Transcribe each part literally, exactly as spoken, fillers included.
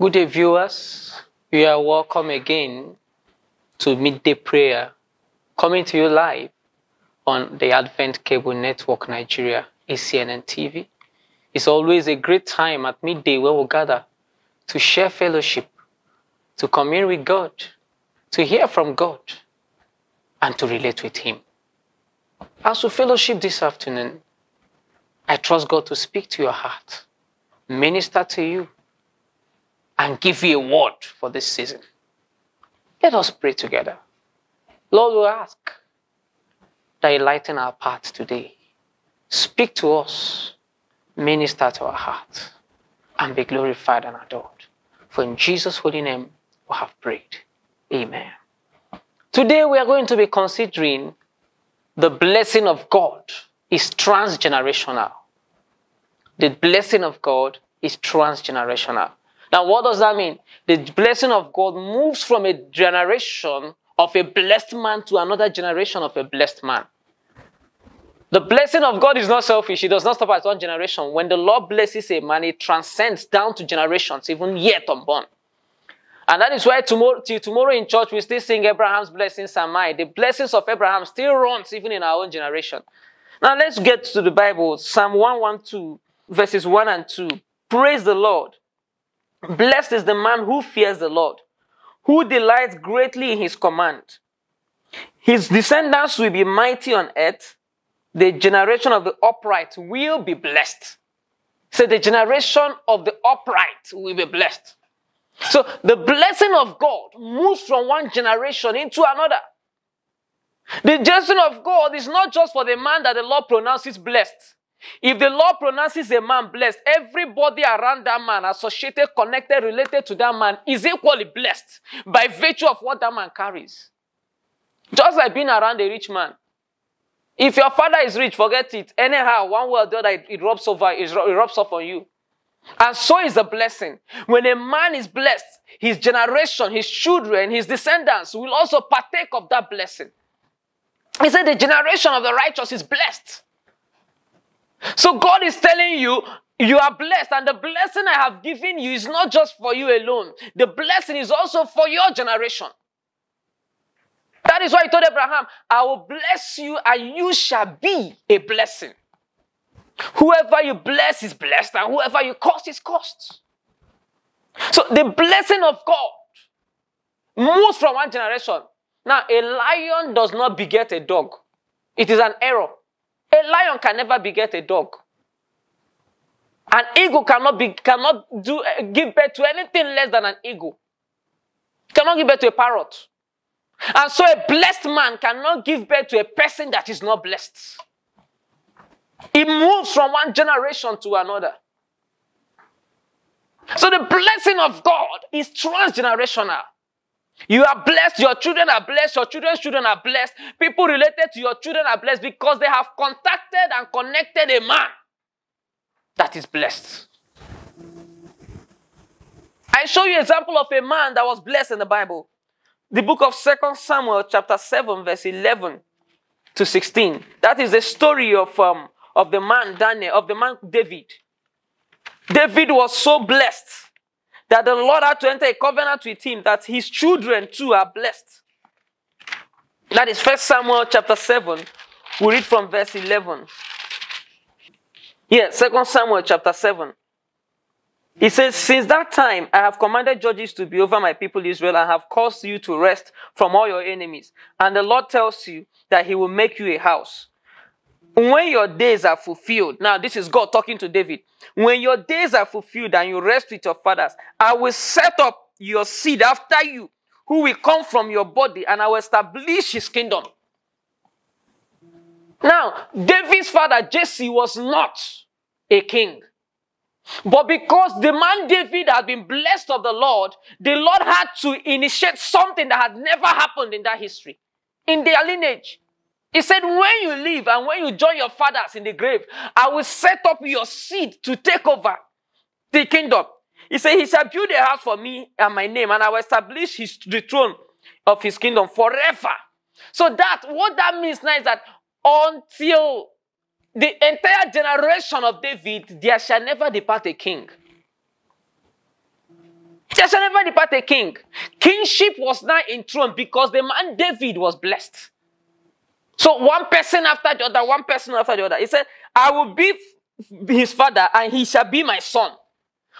Good day, viewers. You are welcome again to Midday Prayer, coming to you live on the Advent Cable Network Nigeria, A C N N T V. It's always a great time at midday where we gather to share fellowship, to commune with God, to hear from God, and to relate with Him. As we fellowship this afternoon, I trust God to speak to your heart, minister to you, and give you a word for this season. Let us pray together. Lord, we ask that you lighten our path today. Speak to us, minister to our heart, and be glorified and adored. For in Jesus' holy name we have prayed. Amen. Today we are going to be considering the blessing of God is transgenerational. The blessing of God is transgenerational. Now, what does that mean? The blessing of God moves from a generation of a blessed man to another generation of a blessed man. The blessing of God is not selfish. It does not stop at one generation. When the Lord blesses a man, it transcends down to generations, even yet unborn. And that is why tomorrow, till tomorrow in church, we still sing Abraham's blessings and mine. The blessings of Abraham still runs even in our own generation. Now, let's get to the Bible. Psalm one twelve, verses one and two. Praise the Lord. Blessed is the man who fears the Lord, who delights greatly in his command. His descendants will be mighty on earth. The generation of the upright will be blessed. So the generation of the upright will be blessed. So the blessing of God moves from one generation into another. The blessing of God is not just for the man that the Lord pronounces blessed. If the Lord pronounces a man blessed, everybody around that man, associated, connected, related to that man, is equally blessed by virtue of what that man carries. Just like being around a rich man. If your father is rich, forget it. Anyhow, one way or the other, it, it rubs over, it rubs off on you. And so is the blessing. When a man is blessed, his generation, his children, his descendants will also partake of that blessing. He said the generation of the righteous is blessed. So God is telling you, you are blessed, and the blessing I have given you is not just for you alone. The blessing is also for your generation. That is why He told Abraham, I will bless you and you shall be a blessing. Whoever you bless is blessed, and whoever you curse is cursed. So the blessing of God moves from one generation. Now, a lion does not beget a dog. It is an error. A lion can never beget a dog. An eagle cannot be, cannot do, give birth to anything less than an eagle. Cannot give birth to a parrot. And so a blessed man cannot give birth to a person that is not blessed. It moves from one generation to another. So the blessing of God is transgenerational. You are blessed, your children are blessed, your children's children are blessed. People related to your children are blessed because they have contacted and connected a man that is blessed. I show you an example of a man that was blessed in the Bible. The book of Second Samuel chapter seven verse eleven to sixteen. That is the story of, um, of the man Daniel, of the man David. David was so blessed that the Lord had to enter a covenant with him, that his children too are blessed. That is First Samuel chapter seven. We read from verse eleven. Yeah, Second Samuel chapter seven. It says, since that time, I have commanded judges to be over my people Israel, and have caused you to rest from all your enemies. And the Lord tells you that He will make you a house. When your days are fulfilled, now this is God talking to David. When your days are fulfilled and you rest with your fathers, I will set up your seed after you, who will come from your body, and I will establish his kingdom. Now, David's father Jesse was not a king. But because the man David had been blessed of the Lord, the Lord had to initiate something that had never happened in that history, in their lineage. He said, when you leave and when you join your fathers in the grave, I will set up your seed to take over the kingdom. He said, he shall build a house for me and my name, and I will establish his, the throne of his kingdom forever. So that, what that means now is that until the entire generation of David, there shall never depart a king. They shall never depart a king. Kingship was now enthroned because the man David was blessed. So one person after the other, one person after the other. He said, I will be his father and he shall be my son.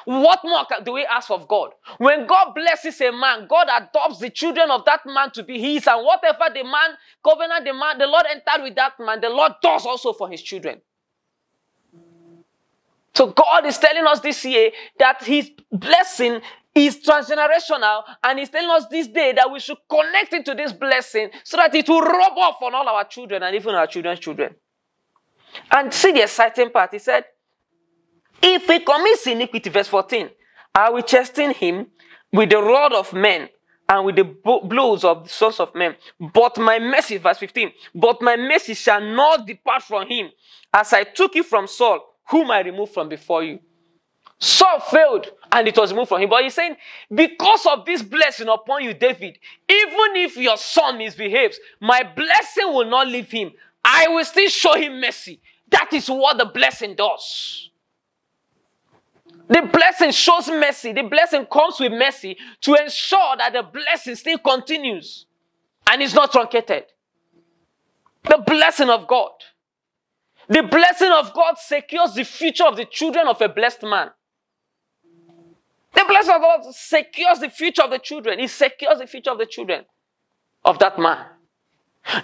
What more do we ask of God? When God blesses a man, God adopts the children of that man to be his, and whatever the man, covenant the man, the Lord entered with that man, the Lord does also for his children. So God is telling us this year that his blessing is transgenerational, and he's telling us this day that we should connect into this blessing so that it will rub off on all our children and even our children's children. And see the exciting part. He said, if he commits iniquity, verse fourteen, I will chasten him with the rod of men and with the blows of the sons of men. But my mercy, verse fifteen, but my mercy shall not depart from him, as I took it from Saul, whom I removed from before you. Saul failed and it was removed from him. But he's saying, because of this blessing upon you, David, even if your son misbehaves, my blessing will not leave him. I will still show him mercy. That is what the blessing does. The blessing shows mercy. The blessing comes with mercy to ensure that the blessing still continues and is not truncated. The blessing of God. The blessing of God secures the future of the children of a blessed man. The blessing of God secures the future of the children. It secures the future of the children of that man.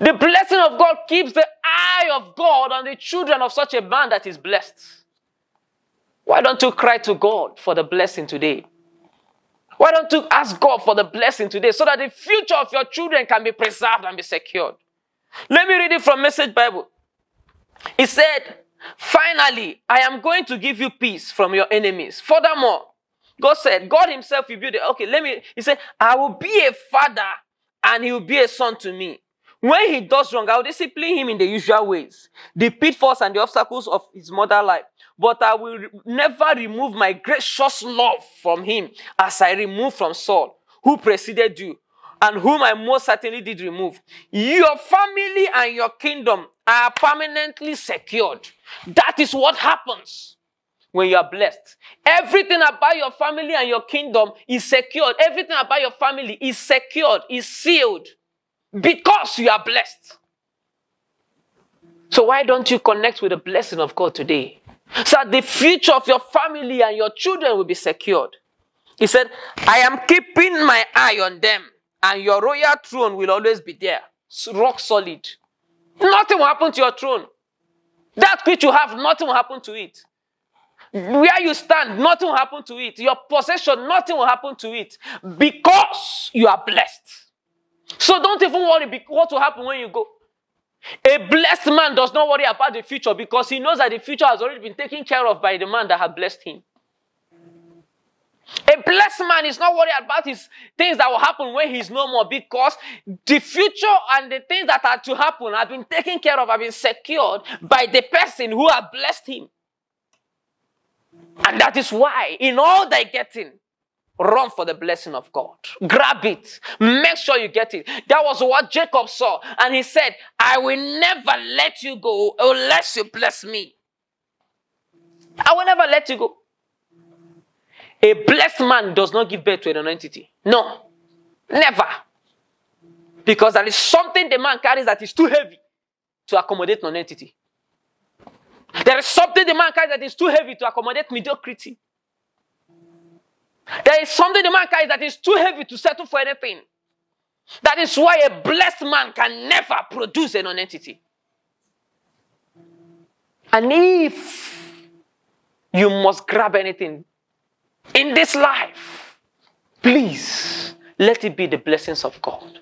The blessing of God keeps the eye of God on the children of such a man that is blessed. Why don't you cry to God for the blessing today? Why don't you ask God for the blessing today so that the future of your children can be preserved and be secured? Let me read it from Message Bible. It said, finally, I am going to give you peace from your enemies. Furthermore, God said, God himself will be the, okay, let me, he said, I will be a father and he will be a son to me. When he does wrong, I will discipline him in the usual ways, the pitfalls and the obstacles of his mother life. But I will re never remove my gracious love from him, as I removed from Saul, who preceded you, and whom I most certainly did remove. Your family and your kingdom are permanently secured. That is what happens when you are blessed. Everything about your family and your kingdom is secured. Everything about your family is secured, is sealed. Because you are blessed. So why don't you connect with the blessing of God today, so that the future of your family and your children will be secured? He said, I am keeping my eye on them, and your royal throne will always be there. It's rock solid. Nothing will happen to your throne. That which you have, nothing will happen to it. Where you stand, nothing will happen to it. Your possession, nothing will happen to it. Because you are blessed. So don't even worry what will happen when you go. A blessed man does not worry about the future because he knows that the future has already been taken care of by the man that had blessed him. A blessed man is not worried about his things that will happen when he's no more, because the future and the things that are to happen have been taken care of, have been secured by the person who had blessed him. And that is why in all thy getting, run for the blessing of God. Grab it. Make sure you get it. That was what Jacob saw. And he said, I will never let you go unless you bless me. I will never let you go. A blessed man does not give birth to an entity. No. Never. Because there is something the man carries that is too heavy to accommodate non-entity. There is something the man carries that is too heavy to accommodate mediocrity. There is something the man carries that is too heavy to settle for anything. That is why a blessed man can never produce a non-entity. And if you must grab anything in this life, please let it be the blessings of God.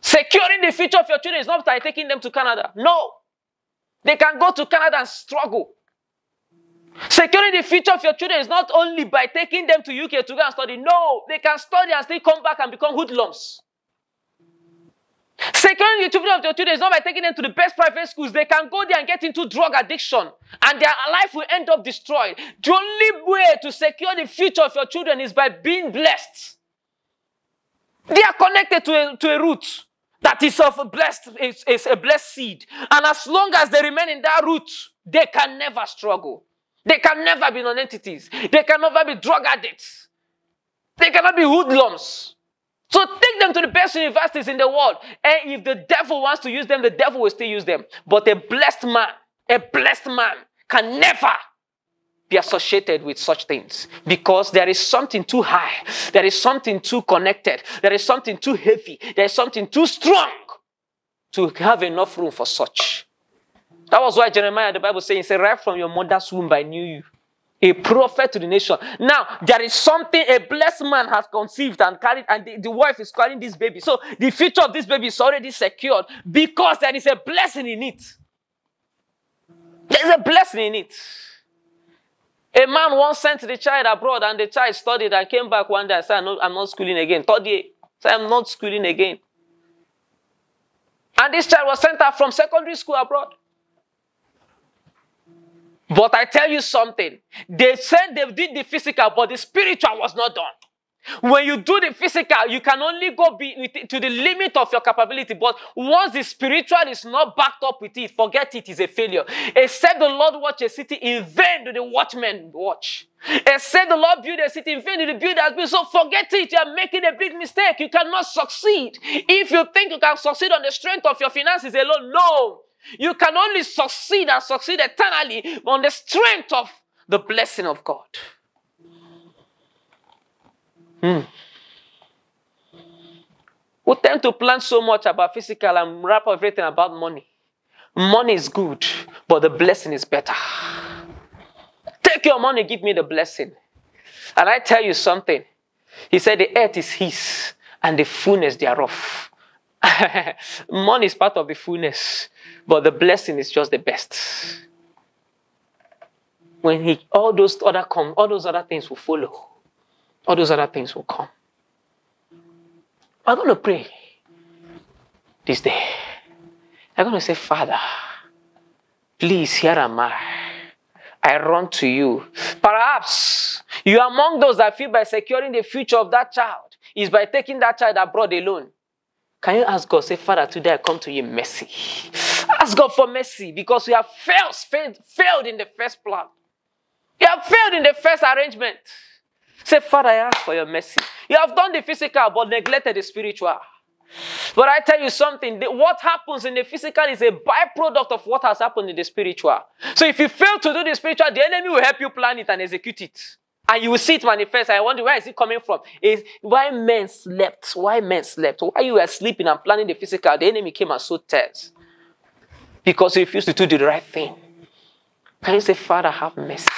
Securing the future of your children is not by taking them to Canada. No. They can go to Canada and struggle. Securing the future of your children is not only by taking them to U K to go and study. No, they can study and still come back and become hoodlums. Securing the future of your children is not by taking them to the best private schools. They can go there and get into drug addiction, and their life will end up destroyed. The only way to secure the future of your children is by being blessed. They are connected to a, to a root that is of a blessed, is, is a blessed seed. And as long as they remain in that root, they can never struggle. They can never be non-entities. They can never be drug addicts. They cannot be hoodlums. So take them to the best universities in the world. And if the devil wants to use them, the devil will still use them. But a blessed man, a blessed man can never be associated with such things, because there is something too high. There is something too connected. There is something too heavy. There is something too strong to have enough room for such. That was why Jeremiah, the Bible says, right from your mother's womb, I knew you. A prophet to the nation. Now, there is something a blessed man has conceived and carried, and the, the wife is carrying this baby. So the future of this baby is already secured because there is a blessing in it. There is a blessing in it. A man once sent the child abroad, and the child studied and came back one day and said, no, I'm not schooling again. Third year, said, I'm not schooling again. And this child was sent out from secondary school abroad. But I tell you something, they said they did the physical, but the spiritual was not done. When you do the physical, you can only go be with it to the limit of your capability. But once the spiritual is not backed up with it, forget it, is a failure. Except the Lord watch a city, in vain do the watchmen watch. Except the Lord build a city, in vain do the builders build. So forget it, you are making a big mistake. You cannot succeed. If you think you can succeed on the strength of your finances alone, no. You can only succeed and succeed eternally on the strength of the blessing of God. Mm. We tend to plan so much about physical and wrap everything about money. Money is good, but the blessing is better. Take your money, give me the blessing. And I tell you something. He said the earth is his and the fullness thereof. Money is part of the fullness, but the blessing is just the best. When he, all those other come, all those other things will follow. All those other things will come. I'm going to pray this day. I'm going to say, Father, please, here am I. I run to you. Perhaps you are among those that feel by securing the future of that child is by taking that child abroad alone. Can you ask God, say, Father, today I come to you in mercy. Ask God for mercy, because we have failed, failed, failed in the first plan. You have failed in the first arrangement. Say, Father, I ask for your mercy. You have done the physical but neglected the spiritual. But I tell you something, that what happens in the physical is a byproduct of what has happened in the spiritual. So if you fail to do the spiritual, the enemy will help you plan it and execute it. And you will see it manifest. I wonder, where is it coming from? Is why men slept? Why men slept? Why you were sleeping and planning the physical? The enemy came and sowed tears because you refused to do the right thing. Can you say, Father, have mercy?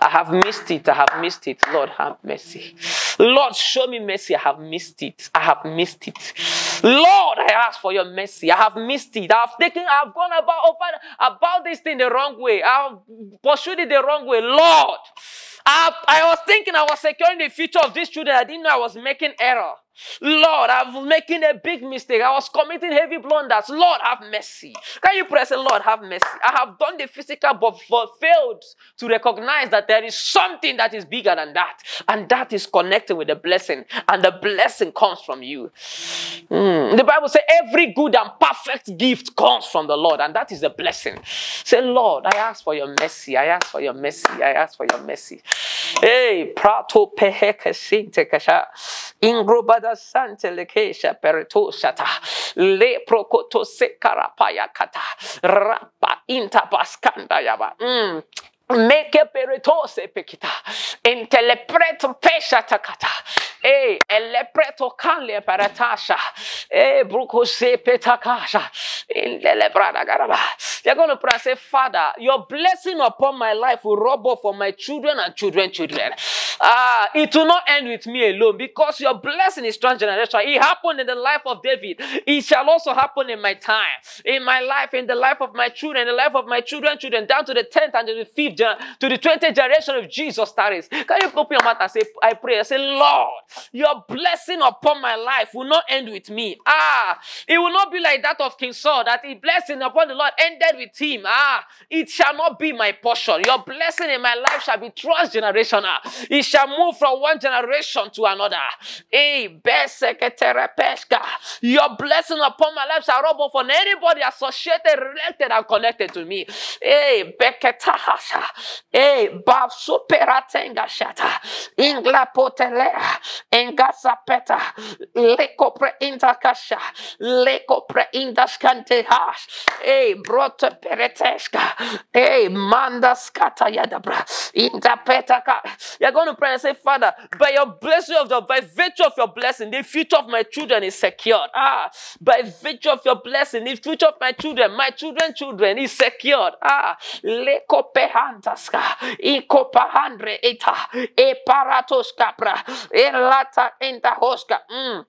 I have missed it. I have missed it. Lord, have mercy. Lord, show me mercy. I have missed it. I have missed it. Lord, I ask for your mercy. I have missed it. I have taken, I have gone about, about, about this thing the wrong way. I have pursued it the wrong way. Lord, I, I was thinking I was securing the future of these children. I didn't know I was making error. Lord, I was making a big mistake. I was committing heavy blunders. Lord, have mercy. Can you pray? Say, Lord, have mercy. I have done the physical but failed to recognize that there is something that is bigger than that. And that is connected with the blessing. And the blessing comes from you. Mm. The Bible says every good and perfect gift comes from the Lord. And that is the blessing. Say, Lord, I ask for your mercy. I ask for your mercy. I ask for your mercy. Hey, prato peheke sinte kasha. Ingrobada sante lekesha pereto shata. Le prokoto se karapaya kata. Rapa inta baskanda yaba. Meke pereto se pekita. Intelepreto pesha takata. Eh, elepreto kale paratasha. Eh, bruko se petakasha. Intelebrada garaba. They're going to pray and say, Father, your blessing upon my life will rub off for my children and children, children. Ah, it will not end with me alone, because your blessing is transgenerational. It happened in the life of David. It shall also happen in my time, in my life, in the life of my children, in the life of my children, children, down to the tenth and to the fifth, to the twentieth generation of Jesus Christ. Can you open your mouth and say, I pray, I say, Lord, your blessing upon my life will not end with me. Ah, it will not be like that of King Saul, that the blessing upon the Lord ended with him. Ah, it shall not be my portion. Your blessing in my life shall be transgenerational. It He shall move from one generation to another. Your blessing upon my life shall rob off on anybody associated, related, and connected to me. You're going to pray and say, Father, by your blessing of the, by virtue of your blessing, the future of my children is secured. Ah, by virtue of your blessing, the future of my children, my children, children is secured. Ah, mm.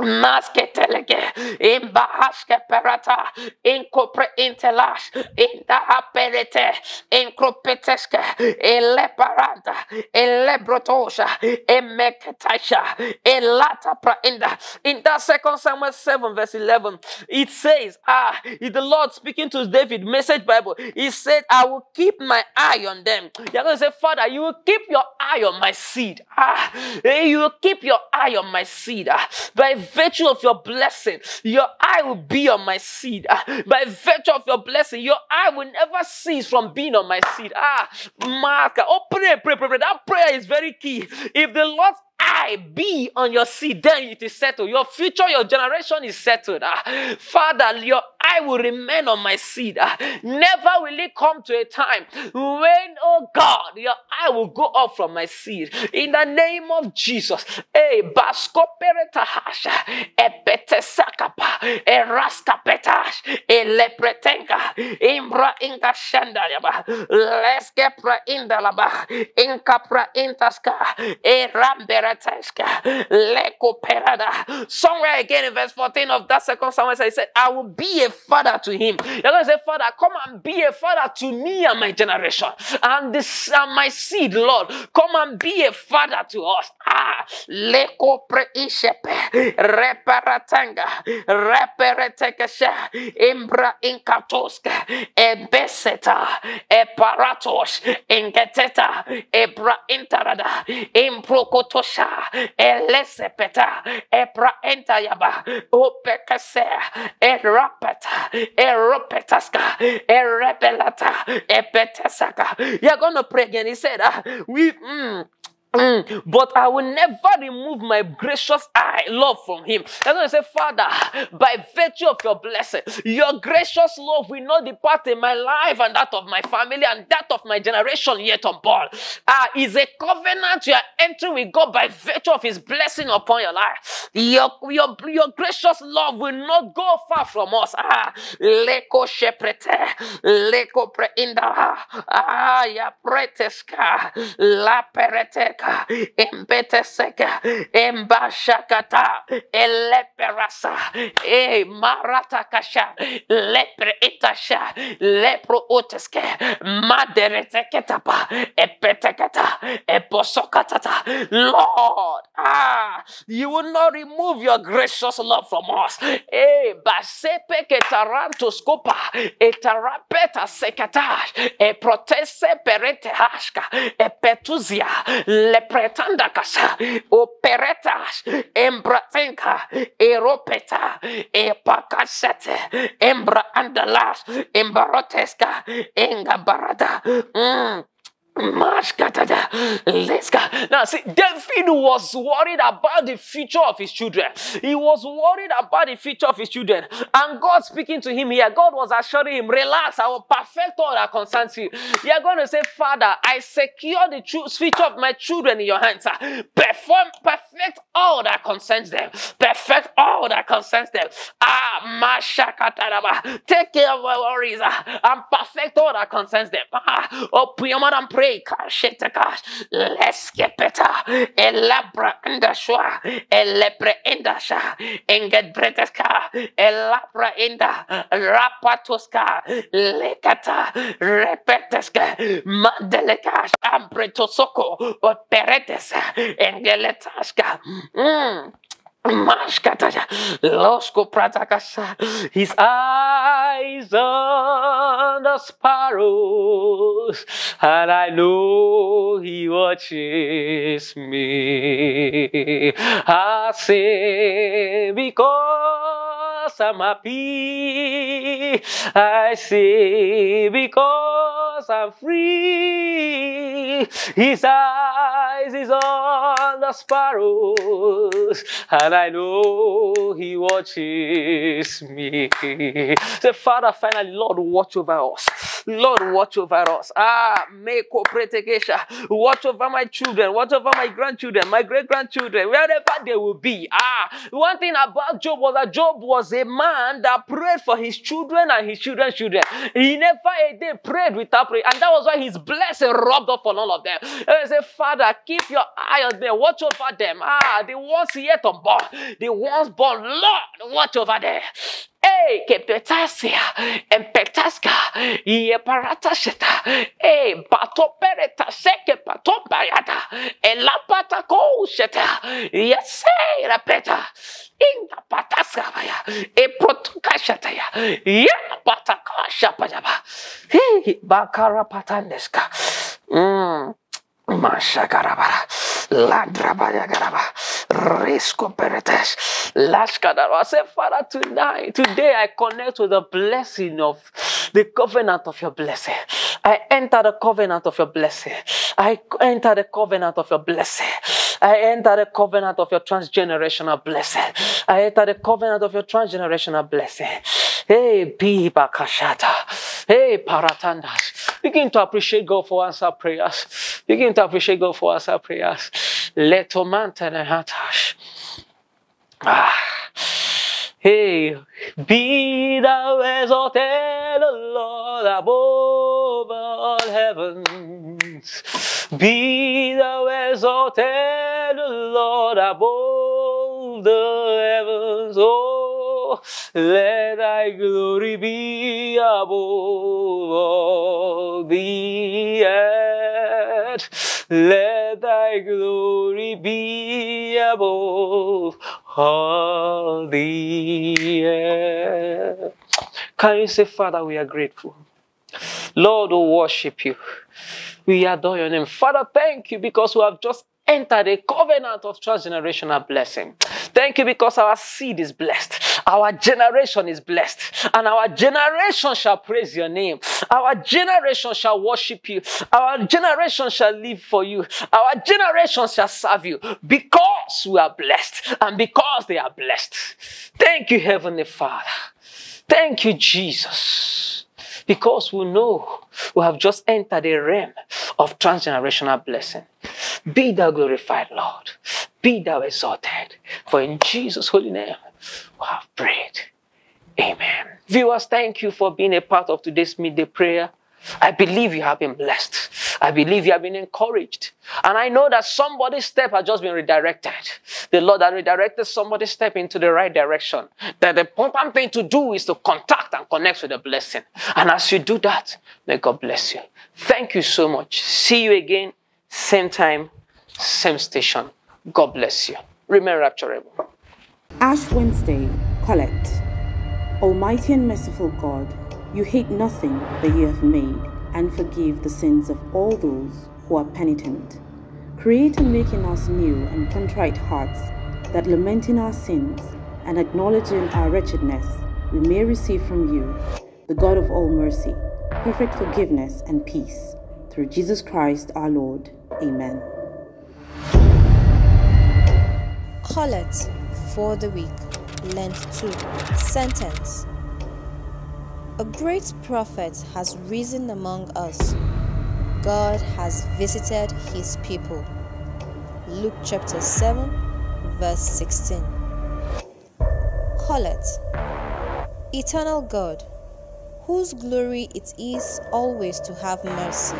Maske telege in bahaske perata in copre intelash in da aperete in cropeteske in le parada in le brotosha in meketasha in lata prainda. In that Second Samuel seven verse eleven, it says, ah, the Lord speaking to David, Message Bible, he said, I will keep my eye on them. You're going to say, Father, you will keep your eye on my seed. Ah, you will keep your eye on my seed. Ah, by virtue of your blessing, your eye will be on my seed. Uh, by virtue of your blessing, your eye will never cease from being on my seed. Ah, marker. Oh, pray, pray, pray, pray. That prayer is very key. If the Lord's I be on your seed, then it is settled. Your future, your generation is settled. Ah, Father, your eye will remain on my seed. Ah, never will it come to a time when, oh God, your eye will go up from my seed. In the name of Jesus. Eh, basko pereta hasha, e pete sakapa, e raska petash, e lepretenka, imbra inka shandalaba, leske pra indalaba, inka pra intaska, e rambera. Somewhere again in verse fourteen of that Second Samuel, he said, I will be a father to him. You're going to say, Father, come and be a father to me and my generation. And, this, and my seed, Lord, come and be a father to us. Ah, leko preishepe, reparatanga, reperetekesha, imbra inkatoska, ebeseta, eparatos, inketeta, ebra intarada, improkotos. Elesepeta, Ebra entayaba, Opekase, Erapeta, Eropetaska, Erepelata, Epetasaka. You're going to pray again. He said, uh, we, mm, Mm, but I will never remove my gracious eye, love from him. I'm going to say, Father, by virtue of your blessing, your gracious love will not depart in my life and that of my family and that of my generation yet unborn. Ah, is a covenant you are entering with God by virtue of his blessing upon your life. Your, your, your gracious love will not go far from us. Ah, leko sheprete, leko preinda, ah, ya preteska, la perete. Embeteseka, embashakata, eleperasa, e maratakasha, lepre etasha, lepro oteske, madereteketapa, epetekata, eposokatata. Lord, ah, you will not remove your gracious love from us. E basepeketarantoskopa, etarapeta sekata, e protese peretehashka, epetuzia, lepretanda casa, operetas, embratenka, eropeta, epacasete, embra andalas, embarotesca, engabarada. Mm. Now see, David was worried about the future of his children. He was worried about the future of his children. And God speaking to him here, God was assuring him, relax, I will perfect all that concerns you. You are going to say, Father, I secure the future of my children in your hands. Perform, perfect all that concerns them. Perfect all that concerns them. Ah, take care of my worries and perfect all that concerns them. Ah, open your mouth and pray. Let's get better. Elabra and the shwa, elabra and the shah, and get breteska, elabra and the rapatoska, lekata, repeteska, mandelekas, ambretosoko, or peretes, and geletaska. His eyes on the sparrows, and I know he watches me. I say, because I'm happy. I say, because I'm free. His eyes is on the sparrows, and I know he watches me. Say, Father, finally, Lord, watch over us. Lord, watch over us. Ah, make watch over my children, watch over my grandchildren, my great-grandchildren, wherever they will be. Ah, one thing about Job was that Job was a man that prayed for his children and his children's children. He never a day prayed without prayer, and that was why his blessing rubbed off on all of them. He said, Father, keep your eye on them, watch over them. Ah, the ones yet unborn, the ones born, Lord, watch over them. Hey, Kepetasia, and Petaska, Yeparatasheta, hey, Batopereta, Seke Patopariata, and Lapata Kosheta, yes, Rapeta, in the Pataskaya, a Protokashataya, Yapataka Shapajaba, Bakara Pataneska, mm, Mashakarabara. Ladrabayagaraba, Risco Peretes, Lashkadaraba. I say, Father, tonight, today I connect with the blessing of the covenant of your blessing. I enter the covenant of your blessing. I enter the covenant of your blessing. I enter the covenant of your transgenerational blessing. I enter the covenant of your transgenerational blessing. Hey, be bakashata. Hey, paratandas. Begin to appreciate God for answer prayers. Begin to appreciate God for answer prayers. Let your mountain and hatash. Ah. Hey, be thou exalted, O Lord, above all heavens. Be thou exalted, O Lord, above the heavens. Oh, let thy glory be above all the earth. Let thy glory be above all the earth. Can you say, Father, we are grateful. Lord, we worship you. We adore your name. Father, thank you because we have just entered a covenant of transgenerational blessing. Thank you because our seed is blessed. Our generation is blessed. And our generation shall praise your name. Our generation shall worship you. Our generation shall live for you. Our generation shall serve you. Because we are blessed. And because they are blessed. Thank you, Heavenly Father. Thank you, Jesus. Because we know we have just entered a realm of transgenerational blessing. Be thou glorified, Lord. Be thou exalted. For in Jesus' holy name, we have prayed. Amen. Viewers, thank you for being a part of today's midday prayer. I believe you have been blessed. I believe you have been encouraged. And I know that somebody's step has just been redirected. The Lord has redirected somebody's step into the right direction. That the important thing to do is to contact and connect with the blessing. And as you do that, may God bless you. Thank you so much. See you again, same time, same station. God bless you. Remain rapturable. Ash Wednesday, Collect. Almighty and merciful God, you hate nothing that you have made, and forgive the sins of all those who are penitent. Create and make in us new and contrite hearts, that lamenting our sins and acknowledging our wretchedness, we may receive from you, the God of all mercy, perfect forgiveness and peace. Through Jesus Christ our Lord. Amen. Collect for the week, Lent two. Sentence. A great prophet has risen among us. God has visited his people. Luke chapter seven, verse sixteen. Collect. Eternal God, whose glory it is always to have mercy,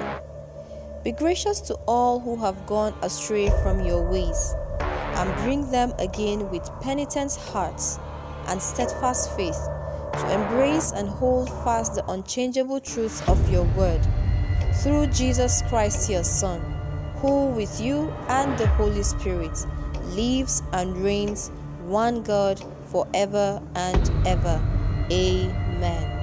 be gracious to all who have gone astray from your ways, and bring them again with penitent hearts and steadfast faith, to embrace and hold fast the unchangeable truth of your word, through Jesus Christ your Son, who with you and the Holy Spirit lives and reigns one God forever and ever. Amen.